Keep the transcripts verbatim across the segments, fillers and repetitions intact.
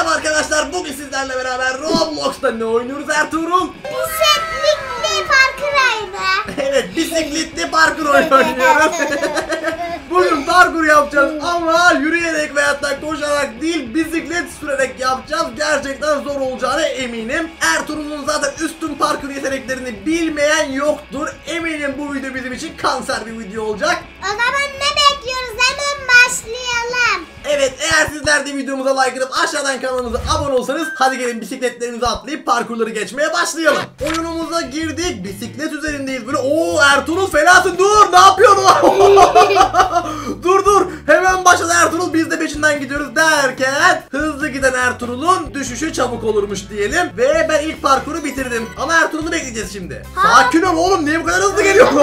Merhaba arkadaşlar, bugün sizlerle beraber Roblox'ta ne oynuyoruz Ertuğrul? Bisikletli parkur oyunu. Evet, bisikletli parkur oyunu oynuyoruz. Bugün parkur yapacağız ama yürüyerek veyahut da koşarak değil, bisiklet sürerek yapacağız. Gerçekten zor olacağına eminim. Ertuğrul'un zaten üstün parkur yeteneklerini bilmeyen yoktur. Eminim bu video bizim için kanser bir video olacak. O zaman ne bekliyoruz, hemen başlayalım. Evet, eğer sizler de videomuza like atıp aşağıdan kanalımıza abone olsanız hadi gelin bisikletlerinizi atlayıp parkurları geçmeye başlayalım. Oyunumuza girdik, bisiklet üzerindeyiz böyle. Oo Ertuğrul felasın, dur, ne yapıyorsun? Dur dur, hemen başladı Ertuğrul, biz de peşinden gidiyoruz derken hızlı giden Ertuğrul'un düşüşü çabuk olurmuş diyelim. Ve ben ilk parkuru bitirdim ama Ertuğrul'u bekleyeceğiz şimdi. Ha? Sakin ol oğlum, niye bu kadar hızlı geliyorsun?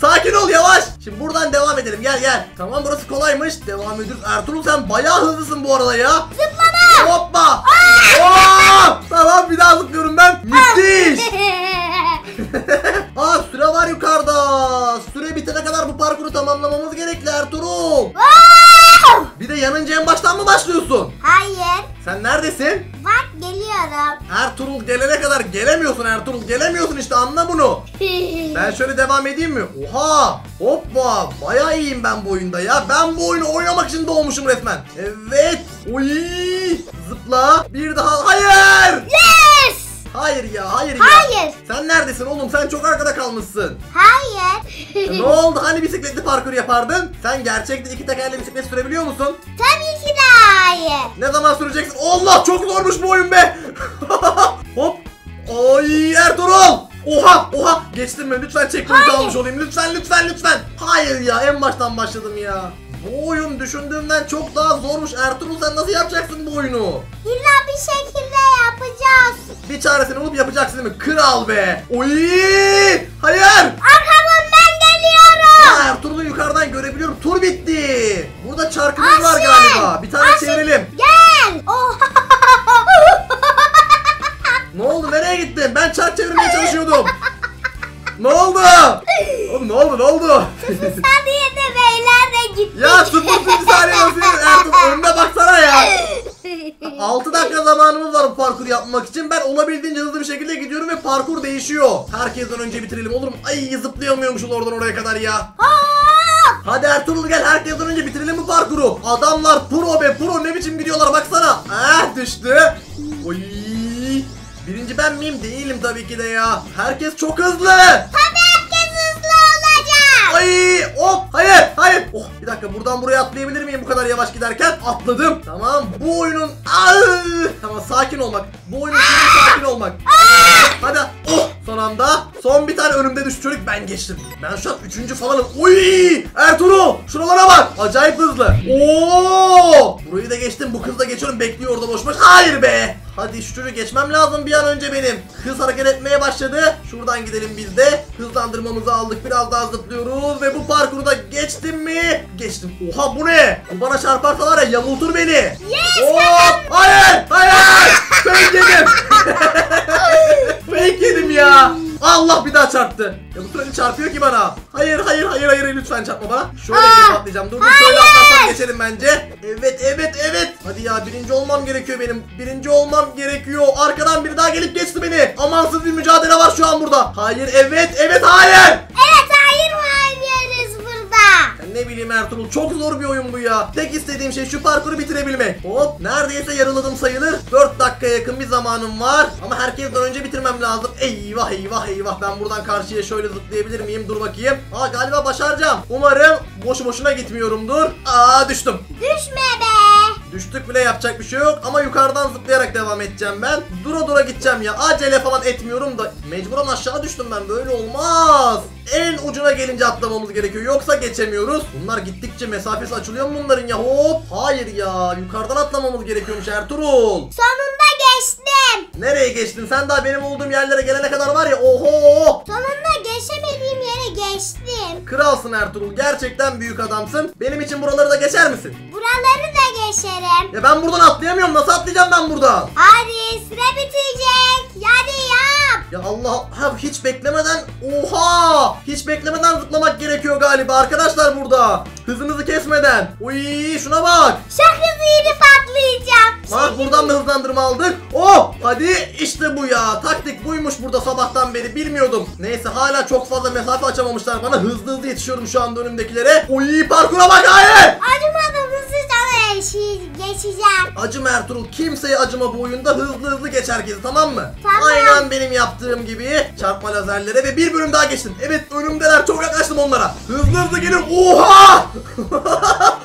Sakin ol, yavaş. Şimdi buradan devam edelim, gel gel. Tamam, burası kolaymış, devam ediyoruz. Ertuğrul sen bayağı hızlısın bu arada ya. Zıplama. Hoppa. Tamam, bir daha zıplıyorum ben. Müthiş. Aa, süre var yukarıda. Süre bitene kadar bu parkuru tamamlamamız gerekli Ertuğrul. Bir de yanınca en baştan mı başlıyorsun? Hayır. Sen neredesin? Bak geliyorum. Ertuğrul gelene kadar gelemiyorsun Ertuğrul. Gelemiyorsun işte, anla bunu. Ben şöyle devam edeyim mi? Oha! Hoppa! Bayağı iyiyim ben bu oyunda ya. Ben bu oyunu oynamak için doğmuşum resmen. Evet. Oy! Zıpla. Bir daha. Hayır! Yes! Hayır ya, hayır, hayır ya. Sen neredesin oğlum? Sen çok arkada kalmışsın. Hayır. Ne oldu? Hani bisikletli parkur yapardın? Sen gerçekten iki tekerle bisiklet sürebiliyor musun? Tabii ki de hayır. Ne zaman süreceksin? Allah, çok zormuş bu oyun be. Hop. Ay Ertuğrul. Oha oha, geçtim ben, lütfen checkpoint almış olayım. Lütfen lütfen lütfen. Hayır ya, en baştan başladım ya. Bu oyun düşündüğümden çok daha zormuş. Ertuğrul sen nasıl yapacaksın bu oyunu? İlla bir şekilde yapacağız. Bir çaresini bulup yapacaksın değil mi? Kral be. Oy! Hayır! Arkamdan ben geliyorum. Aa, Ertuğrul'u yukarıdan görebiliyorum. Tur bitti. Burada çarkımız var galiba. Bir tane Aşır. çevirelim. Gel. Oha. Ne oldu? Nereye gittin? Ben çark çevirmeye çalışıyordum. Ne oldu? Oğlum ne oldu? Ne oldu? Ya sıfır sıfır saniye nasıl Ertuğrul, önüne baksana ya. altı dakika zamanımız var bu parkur yapmak için. Ben olabildiğince hızlı bir şekilde gidiyorum ve parkur değişiyor. Herkesten önce bitirelim olur mu? Ay zıplayamıyormuşuz oradan oraya kadar ya. Hadi Ertuğrul gel, herkesten önce bitirelim bu parkuru. Adamlar pro be pro, ne biçim gidiyorlar baksana. Eh düştü. Oy. Birinci ben miyim? Değilim tabii ki de ya. Herkes çok hızlı. Ay, hop, hayır hayır. Oh, bir dakika, buradan buraya atlayabilir miyim bu kadar yavaş giderken? Atladım. Tamam, bu oyunun ay, tamam, sakin olmak. Bu oyunun sakin olmak. Aa! Hadi. Oh, son anda. Son bir tane önümde düştü çocuk, ben geçtim. Ben şu an üçüncü falanım. Oy! Ertuğrul şuralara bak. Acayip hızlı. Oo! Burayı da geçtim. Bu kızla geçiyorum. Bekliyor orada boş boş. Hayır be. Hadi şu çocuğu geçmem lazım bir an önce benim. Hız hareket etmeye başladı. Şuradan gidelim biz de. Hızlandırmamızı aldık. Biraz daha zıplıyoruz ve bu parkuru da geçtim mi? Geçtim. Oha bu ne? Bu bana çarparsa var ya, yamultur beni. Yes, hop! Tamam. Hayır! Hayır! Fake yedim. Fake yedim ya. Allah, bir daha çarptı. Ya bu sürekli çarpıyor ki bana. Hayır hayır hayır hayır, lütfen çarpma bana. Şöyle bir atlayacağım. Dur dur, şöyle atlarsak geçelim bence. Evet evet evet. Hadi ya, birinci olmam gerekiyor benim. Birinci olmam gerekiyor. Arkadan biri daha gelip geçti beni. Amansız bir mücadele var şu an burada. Hayır, evet evet, hayır. Evet hayır mı oynuyoruz burada? Ben ne bileyim Ertuğrul, çok zor bir oyun bu ya. Tek istediğim şey şu parkuru bitirebilmek. Hop, neredeyse yarıladım sayılır. dört dakikaya yakın bir zamanım var. Ama herkesten önce bitirmem lazım. Eyvah eyvah eyvah. Ben buradan karşıya şöyle zıplayabilir miyim? Dur bakayım. Aa, galiba başaracağım. Umarım boşu boşuna gitmiyorumdur. Aa, düştüm. Düşme be. Düştük bile, yapacak bir şey yok. Ama yukarıdan zıplayarak devam edeceğim ben. Dura dura gideceğim ya. Acele falan etmiyorum da. Mecburen aşağı düştüm ben. Böyle olmaz. En ucuna gelince atlamamız gerekiyor. Yoksa geçemiyoruz. Bunlar gittikçe mesafesi açılıyor mu bunların ya? Hop. Hayır ya. Yukarıdan atlamamız gerekiyormuş Ertuğrul. Sonunda geçtim. Nereye geçtin? Sen daha benim olduğum yerlere gelene kadar var ya. Oho. Sonunda geçemediğim yere geçtim. Kralsın Ertuğrul. Gerçekten büyük adamsın. Benim için buraları da geçer misin? Buraları da geçerim. Ya ben buradan atlayamıyorum. Nasıl atlayacağım ben buradan? Hadi sıra bitecek. Hadi yap. Ya Allah. Ha, hiç beklemeden. Oha. Hiç beklemeden zıplamak gerekiyor galiba arkadaşlar burada. Hızınızı kesmeden. Uy, şuna bak. Şak hızlı yine patlayacağım. Bak buradan da hızlandırma aldık. Oh hadi işte bu ya. Taktik buymuş burada sabahtan beri, bilmiyordum. Neyse hala çok fazla mesafe açamamışlar bana. Hızlı hızlı yetişiyorum şu anda önümdekilere. Oy parkura bak hayır. Acımadım hızlıca geçeceğim. Acıma Ertuğrul, kimseye acıma bu oyunda, hızlı hızlı geç herkesi, tamam mı? Tamam. Aynen benim yaptığım gibi. Çarpma lazerlere ve bir bölüm daha geçtim. Evet önümdeler, çok yaklaştım onlara. Hızlı hızlı geliyorum. Oha.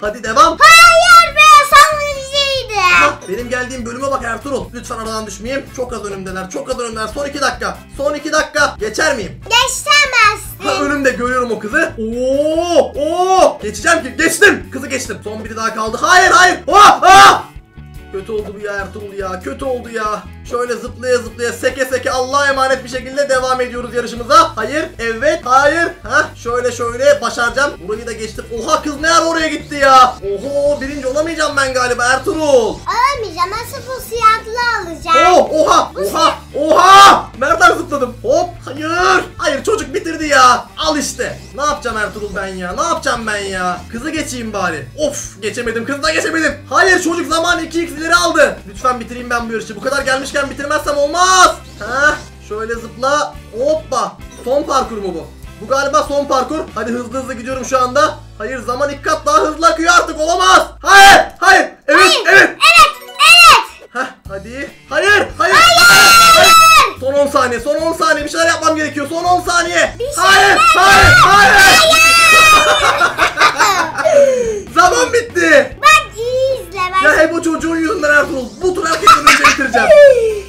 Hadi devam. Hayır be. Benim geldiğim bölüme bak Ertuğrul. Lütfen aradan düşmeyeyim. Çok az önümdeler. Çok az önümdeler. Son iki dakika. Son iki dakika. Geçer miyim? Geçemezsin. Ha, önümde görüyorum o kızı. Oo! Oo! Geçeceğim ki. Geçtim. Kızı geçtim. Son biri daha kaldı. Hayır, hayır. Oh! Ah! Kötü oldu bu ya Ertuğrul ya. Kötü oldu ya. Şöyle zıplaya zıplaya seke seke Allah'a emanet bir şekilde devam ediyoruz yarışımıza. Hayır, evet, hayır. Hah, şöyle şöyle başaracağım. Burayı da geçtim. Oha kız ne ara oraya gitti ya. Oho birinci olamayacağım ben galiba Ertuğrul. Olamayacağım nasıl bu siyahlı alacağım. Oh, oha oha oha. Nereden zıpladım? Hop hayır. Hayır çocuk bitirdi ya. Al işte. Ne yapacağım Ertuğrul ben ya? Ne yapacağım ben ya? Kızı geçeyim bari. Of geçemedim. Kızı da geçemedim. Hayır çocuk zamanı iki x aldı. Lütfen bitireyim ben bu yarışı. Bu kadar gelmişken bitirmezsem olmaz. Heh, şöyle zıpla. Hoppa. Son parkur mu bu? Bu galiba son parkur. Hadi hızlı hızlı gidiyorum şu anda. Hayır zaman ilk kat daha hızlı akıyor artık. Olamaz. Hayır. Hayır. Evet. Hayır, evet. Evet. Evet. Heh, hadi. Hayır. Hayır. Hayır. Hayır. Son on saniye. Son on saniye. Bir şeyler yapmam gerekiyor. Son on saniye. Şey hayır. Hayır. Hayır. Hayır. Hayır. Zaman bitti. Ya hep o çocuğun yüzünden Ertuğrul. Bu tur herkesin önce bitireceğim.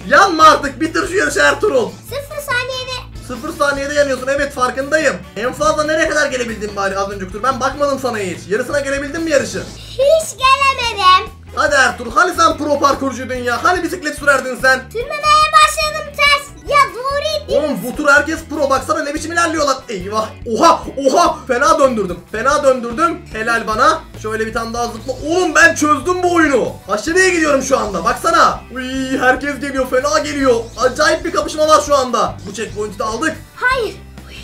Yanma artık, bitir şu yarışı Ertuğrul. Sıfır saniyede. Sıfır saniyede yanıyorsun, evet farkındayım. En fazla nereye kadar gelebildin bari az önceki tur? Ben bakmadım sana hiç. Yarısına gelebildin mi yarışı? Hiç gelemedim. Hadi Ertuğrul, hani sen pro parkurcuydun ya? Hani bisiklet sürerdin sen? Sürmemeye başladım ters. Ya doğru değil. Oğlum bu tur herkes pro, baksana ne biçim ilerliyorlar. Eyvah. Oha oha. Fena döndürdüm. Fena döndürdüm. Helal bana. Şöyle bir tane daha zıpla. Oğlum ben çözdüm bu oyunu. Aşırıya gidiyorum şu anda. Baksana. Uy, herkes geliyor. Fena geliyor. Acayip bir kapışma var şu anda. Bu checkpoint'i de aldık. Hayır. Uy.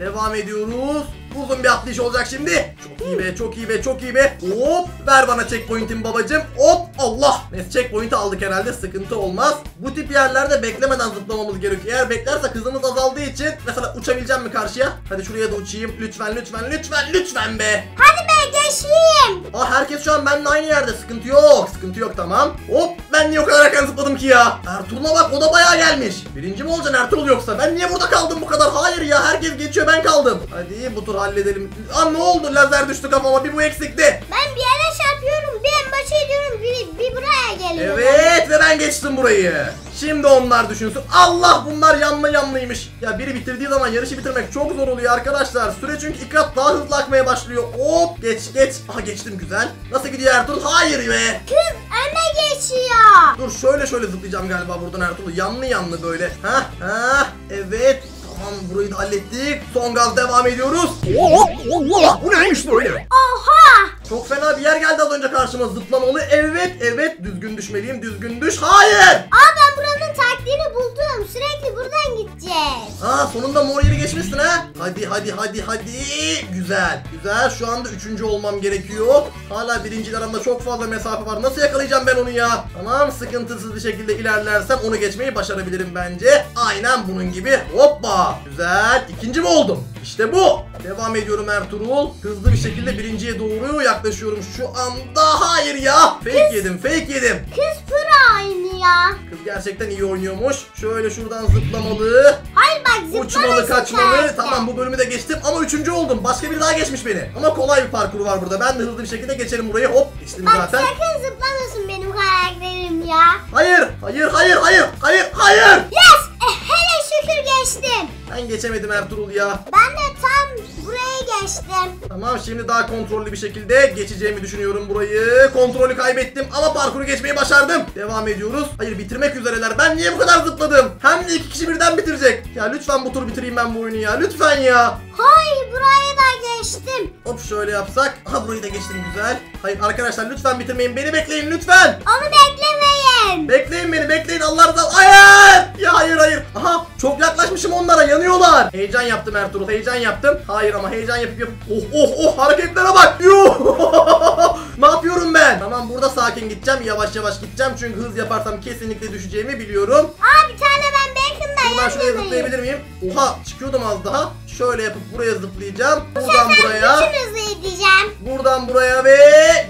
Devam ediyoruz. Uzun bir atlayış olacak şimdi. Çok iyi be, çok iyi be, çok iyi be. Hop, ver bana checkpoint'im babacım. Hop, Allah. Neyse checkpoint'i aldık herhalde, sıkıntı olmaz. Bu tip yerlerde beklemeden zıplamamız gerekiyor. Eğer beklerse hızımız azaldığı için. Mesela uçabileceğim mi karşıya? Hadi şuraya da uçayım. Lütfen, lütfen, lütfen, lütfen be. Hadi be geçeyim. Aa herkes şu an benimle aynı yerde. Sıkıntı yok, sıkıntı yok, tamam. Hop, ben niye o kadar erken zıpladım ki ya? Ertuğrul'a bak, o da bayağı gelmiş. Birinci mi olacaksın Ertuğrul yoksa? Ben niye burada kaldım bu kadar? Hayır ya, herkes geçiyor, ben kaldım. Hadi bu tur halledelim. Aa ne oldu? Lazer düştü kafama. Bir bu eksikti. Ben bir yere çarpıyorum. Bir en başa ediyorum. Bir, bir buraya geliyorum. Evet ve ben geçtim burayı. Şimdi onlar düşünsün. Allah bunlar yanlı yanlıymış. Ya biri bitirdiği zaman yarışı bitirmek çok zor oluyor arkadaşlar. Süre çünkü iki kat daha hızlı akmaya başlıyor. Hop geç geç. Aha geçtim güzel. Nasıl gidiyor Ertuğrul? Hayır be. Kız öne geçiyor. Dur şöyle şöyle zıplayacağım galiba buradan Ertuğrul. Yanlı yanlı böyle. Hah hah evet. Tamam burayı da hallettik. Son gaz devam ediyoruz. Allah Allah bu neymiş böyle? Oha! Çok fena bir yer geldi az önce karşıma, zıplamalı. Evet evet düzgün düşmeliyim, düzgün düş. Hayır! Aa ben buranın taktiğini buldum. Sürekli buradan gideceğiz. Aa sonunda mor yeri geçmişsin ha. Hadi hadi hadi hadi. Güzel güzel, şu anda üçüncü olmam gerekiyor. Hala birinciler arasında çok fazla mesafe var. Nasıl yakalayacağım ben onu ya? Tamam sıkıntısız bir şekilde ilerlersem onu geçmeyi başarabilirim bence. Aynen bunun gibi. Hoppa! Güzel. İkinci mi oldum? İşte bu. Devam ediyorum Ertuğrul. Hızlı bir şekilde birinciye doğru yaklaşıyorum şu anda. Hayır ya. Fake kız, yedim. Fake yedim. Kız pro oynuyor. Kız gerçekten iyi oynuyormuş. Şöyle şuradan zıplamalı. Hayır bak zıplamalı. Uçmalı kaçmalı. Tersi. Tamam bu bölümü de geçtim ama üçüncü oldum. Başka biri daha geçmiş beni. Ama kolay bir parkur var burada. Ben de hızlı bir şekilde geçerim burayı. Hop geçtim bak, zaten. Bak sakın zıplamıyorsun benim karakterim ya. Hayır. Hayır hayır hayır. Hayır hayır. Yes. Şükür geçtim. Ben geçemedim Ertuğrul ya. Ben de tam buraya geçtim. Tamam şimdi daha kontrollü bir şekilde geçeceğimi düşünüyorum burayı. Kontrolü kaybettim ama parkuru geçmeyi başardım. Devam ediyoruz. Hayır bitirmek üzereler. Ben niye bu kadar zıpladım? Hem de iki kişi birden bitirecek. Ya lütfen bu tur bitireyim ben bu oyunu ya. Lütfen ya. Hayır burayı da geçtim. Hop şöyle yapsak. Aha burayı da geçtim güzel. Hayır arkadaşlar lütfen bitirmeyin. Beni bekleyin lütfen. Onu beklemeyin. Bekleyin beni bekleyin. Allah razı olsun. Hayır. Ya hayır hayır. Aha çok yaklaştım. yaklaşmışım onlara, yanıyorlar. Heyecan yaptım Ertuğrul, heyecan yaptım. Hayır ama heyecan yapıp yapıp oh oh oh hareketlere bak. Yuh. Ne yapıyorum ben? Tamam, burada sakin gideceğim, yavaş yavaş gideceğim çünkü hız yaparsam kesinlikle düşeceğimi biliyorum. Aa, bir tane ben Bacon'dan yandım. Ben şuraya zıplayabilir miyim? Oha, çıkıyordum az daha. Şöyle yapıp buraya zıplayacağım. Bu buradan buraya. Buradan buraya ve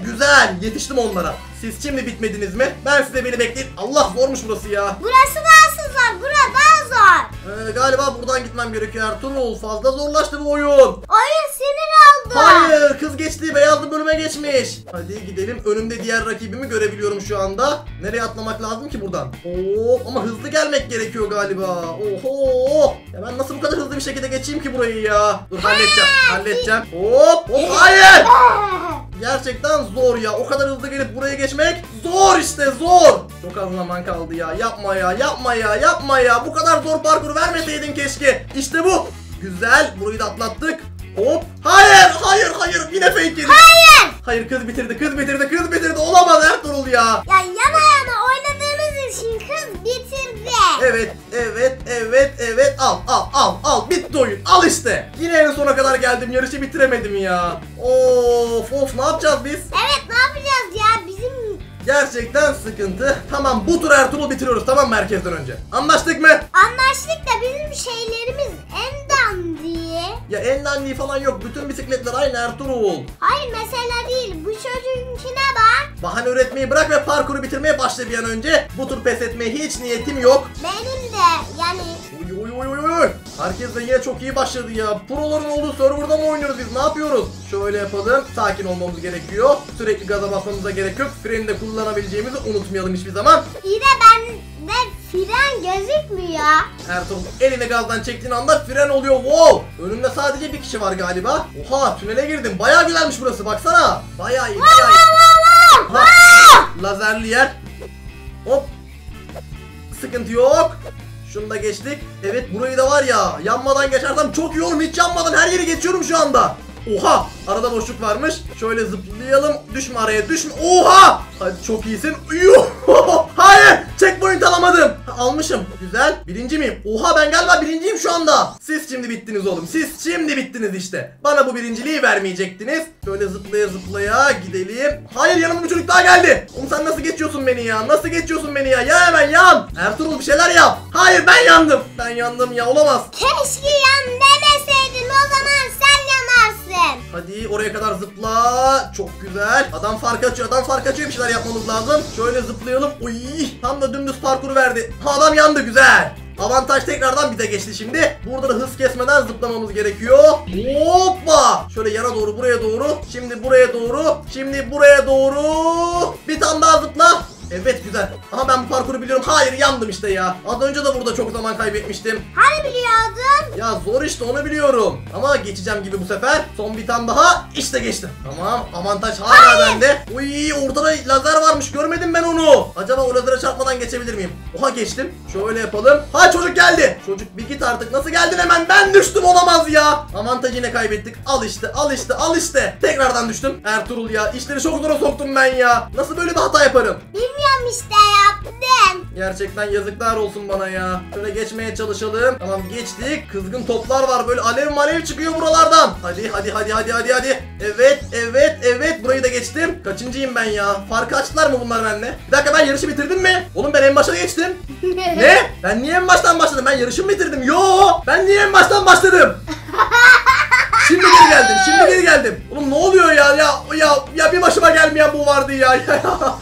güzel, yetiştim onlara. Siz şimdi bitmediniz mi? Ben size beni bekleyin. Allah, zormuş burası ya. Burası daha zor, burası daha zor. Ee, galiba buradan gitmem gerekiyor Ertuğrul. Fazla zorlaştı bu oyun. Oyun sinir oldu. Hayır, kız geçti, beyazlı bölüme geçmiş. Hadi gidelim, önümde diğer rakibimi görebiliyorum şu anda. Nereye atlamak lazım ki buradan? Oo, ama hızlı gelmek gerekiyor galiba. Oho. Ya ben nasıl bu kadar hızlı bir şekilde geçeyim ki burayı ya? Dur, halledeceğim, halledeceğim. Hop hop, hayır. Gerçekten zor ya. O kadar hızlı gelip buraya geçmek zor işte, zor. Çok az zaman kaldı ya. Yapma ya, yapma ya, yapma ya. Bu kadar zor parkur vermeseydin keşke. İşte bu. Güzel. Burayı da atlattık. Hop. Hayır, hayır, hayır. Yine fake yedik. Hayır. Hayır, kız bitirdi, kız bitirdi, kız bitirdi. Olamaz Ertuğrul ya. Ya yana yana oynadığımız için kız bitirdi. Evet, evet, evet, evet. Al, al, al, al. Bitti oyun. Al işte. Yine en sona kadar geldim. Yarışı bitiremedim ya. Of, of. Ne yapacağız biz? Evet, ne yapacağız ya? Bizim gerçekten sıkıntı. Tamam, bu tur Ertuğrul bitiriyoruz, tamam mı, herkesten önce? Anlaştık mı? Anlaştık da bizim şeylerimiz en dandiyi. Ya en dandiyi falan yok. Bütün bisikletler aynı Ertuğrul. Hayır, mesele değil. Bu çocuğunkine bak. Bahane üretmeyi bırak ve parkuru bitirmeye başla bir an önce. Bu tur pes etmeye hiç niyetim yok. Benim de yani. Oy oy oy oy. Herkes de yine çok iyi başladı ya. Proların olduğu serverda mı oynuyoruz biz? Ne yapıyoruz? Şöyle yapalım. Sakin olmamız gerekiyor. Sürekli gaza basmamıza gerek yok. Freni de kullanabileceğimizi unutmayalım hiçbir zaman. İyi de ben de fren gözükmüyor. Ertuğrul elini gazdan çektiğin anda fren oluyor. Wow! Önümde sadece bir kişi var galiba. Oha, tünele girdim. Bayağı güzelmiş burası, baksana. Bayağı iyi. Bayağı iyi. Ha, lazerli yer. Hop. Sıkıntı yok. Şunu da geçtik. Evet, burayı da var ya, yanmadan geçersem çok iyi olur. Hiç yanmadan her yeri geçiyorum şu anda. Oha, arada boşluk varmış. Şöyle zıplayalım. Düşme araya, düşme. Oha. Hadi, çok iyisin. Hayır, checkpoint alamadım. Almışım. Güzel. Birinci miyim? Oha, ben galiba birinciyim şu anda. Siz şimdi bittiniz oğlum. Siz şimdi bittiniz işte. Bana bu birinciliği vermeyecektiniz. Şöyle zıplaya zıplaya gidelim. Hayır, yanıma bir çocuk daha geldi. Oğlum, sen nasıl geçiyorsun beni ya? Nasıl geçiyorsun beni ya? Ya hemen yan. Ertuğrul, bir şeyler yap. Hayır, ben yandım. Ben yandım ya, olamaz. Keşke yan demeseydin, o zaman sen yanarsın. Hadi oraya kadar zıpla. Çok güzel. Adam fark açıyor, adam fark açıyor. Bir şeyler yapmamız lazım. Şöyle zıplayalım. Oy, tam da dümdüz parkuru verdi. Ha, adam yandı, güzel. Avantaj tekrardan bize geçti şimdi. Burada da hız kesmeden zıplamamız gerekiyor. Hoppa! Şöyle yana doğru, buraya doğru. Şimdi buraya doğru. Şimdi buraya doğru. Bir tane daha zıpla. Evet, güzel. Aha, ben bu parkuru biliyorum. Hayır, yandım işte ya. Az önce de burada çok zaman kaybetmiştim. Hani biliyordun? Ya zor işte, onu biliyorum. Ama geçeceğim gibi bu sefer. Son bir tane daha. İşte geçtim. Tamam, avantaj hala bende. Uy, ortada lazer varmış, görmedim ben onu. Acaba o lazere çarpmadan geçebilir miyim? Oha, geçtim. Şöyle yapalım. Ha, çocuk geldi. Çocuk, bir git artık. Nasıl geldin hemen? Ben düştüm, olamaz ya. Avantajı yine kaybettik. Al işte, al işte, al işte. Tekrardan düştüm. Ertuğrul ya, işleri çok zora soktum ben ya. Nasıl böyle bir hata yaparım? Bilmiyorum. İşte yaptım. Gerçekten yazıklar olsun bana ya. Şöyle geçmeye çalışalım. Tamam, geçtik. Kızgın toplar var, böyle alev malev çıkıyor buralardan. Hadi hadi hadi hadi hadi hadi. Evet evet evet, burayı da geçtim. Kaçıncıyım ben ya? Farkı açtılar mı bunlar benimle? Bir dakika, ben yarışı bitirdim mi? Oğlum, ben en başa geçtim. Ne? Ben niye en baştan başladım? Ben yarışımı bitirdim. Yo, ben niye en baştan başladım? Şimdi geri geldim, şimdi geri geldim. Oğlum, ne oluyor ya? Ya ya ya, bir başıma gelmeyen bu vardı ya.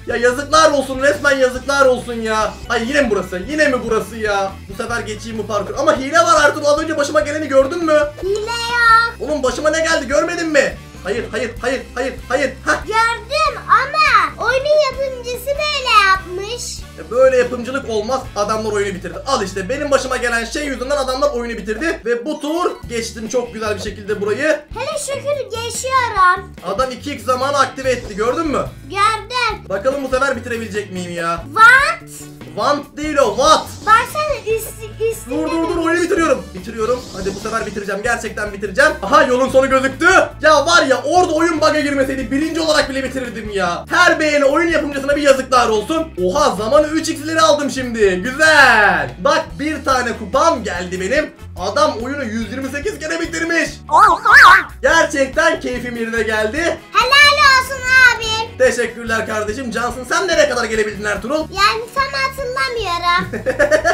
Ya yazıklar olsun, resmen yazıklar olsun ya. Ay, yine mi burası? Yine mi burası ya? Bu sefer geçeyim bu parkur. Ama hile var Ertuğrul, az önce başıma geleni gördün mü? Hile yok. Oğlum, başıma ne geldi görmedin mi? Hayır, hayır, hayır, hayır, hayır. Heh. Gördüm ama oyunun yapımcısı böyle yapmış. Böyle yapımcılık olmaz. Adamlar oyunu bitirdi. Al işte, benim başıma gelen şey yüzünden adamlar oyunu bitirdi. Ve bu tur geçtim çok güzel bir şekilde burayı. Hele şükür geçiyorum. Adam iki x zamanı aktive etti, gördün mü? Gördüm. sefer. Bakalım bu sefer bitirebilecek miyim ya? Want. Want değil o, what? Baksana üstü üstü. Dur dur dur, oyunu bitiriyorum. Bitiriyorum. Hadi bu sefer bitireceğim. Gerçekten bitireceğim. Aha, yolun sonu gözüktü. Ya var ya, orada oyun bug'a girmeseydi birinci olarak bile bitirirdim ya. Her beğeni oyun yapımcısına bir yazıklar olsun. Oha, zamanı üç x'leri aldım şimdi. Güzel. Bak, bir tane kupam geldi benim. Adam oyunu yüz yirmi sekiz kere bitirmiş. Gerçekten keyfim yerine geldi. Helal olsun abi. Teşekkürler kardeşim. Cansın, sen nereye kadar gelebildin Ertuğrul? Yani tam hatırlamıyorum.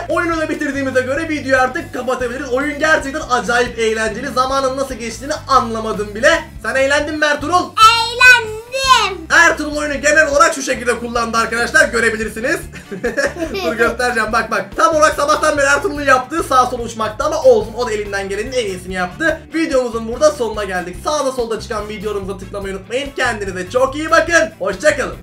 Oyunu da bitirdiğimize göre videoyu artık kapatabiliriz. Oyun gerçekten acayip eğlenceli. Zamanın nasıl geçtiğini anlamadım bile. Sen eğlendin mi Ertuğrul? Eğlendim. Ertuğrul oyunu genel olarak şu şekilde kullandı arkadaşlar, görebilirsiniz. Dur göstereceğim, bak bak. Tam olarak sabahtan beri Ertuğrul'un yaptığı sağ sola uçmakta, ama olsun, o da elinden gelenin en iyisini yaptı. Videomuzun burada sonuna geldik. Sağda solda çıkan videolarımıza tıklamayı unutmayın. Kendinize çok iyi bakın. Hoşçakalın.